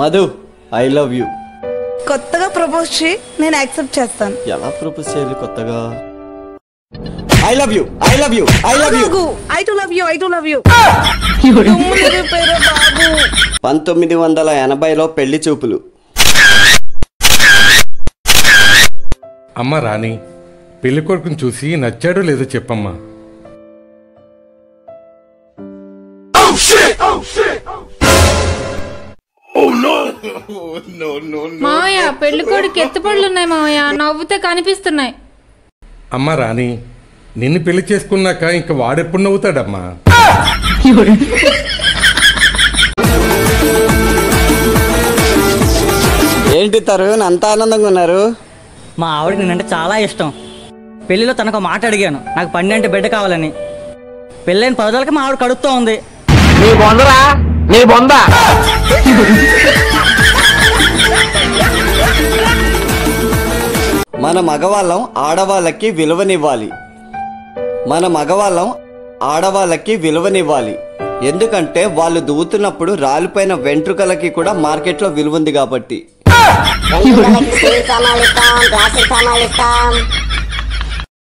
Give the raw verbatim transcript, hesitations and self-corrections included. Madhu, I love you. Kottaga propose che nenu accept chestanu. Ela propose cheyali kottaga? I love you. I love you. I love you. I do love you. I do love you. nineteen eighty లో పెళ్లి చూపులు. అమ్మ రాణి, పెళ్లి కొడుకుని చూసి నచ్చాడో లేదో చెప్పమ్మా. Oh shit! Oh shit! Oh no! Oh no no no. మామయ్య, పెళ్లి కొడుకు ఎత్తుపళ్ళు ఉన్నాయి మామయ్య, నవ్వుతే కనిపిస్తున్నాయి. అమ్మ రాణి, నిన్ను పెళ్లి చేసుకున్నాక ఇంక వాడెప్పుడు నవ్వుతాడమ్మా. ఏంటి తరుణ్ అంత ఆనందంగా ఉన్నారు? మా ఆవిడ నేనంటే చాలా ఇష్టం. పెళ్లిలో తనకు మాట అడిగాను, నాకు పండి అంటే బిడ్డ కావాలని. పెళ్ళైన పదవులకి మా ఆవిడ కడుపుతో ఉంది. మన మగవాళ్ళం ఆడవాళ్ళకి విలువనివ్వాలి. మన మగవాళ్ళం ఆడవాళ్ళకి విలువనివ్వాలి ఎందుకంటే వాళ్ళు దూతున్నప్పుడు రాలిపోయిన వెంట్రుకలకి కూడా మార్కెట్లో విలువ ఉంది కాబట్టి.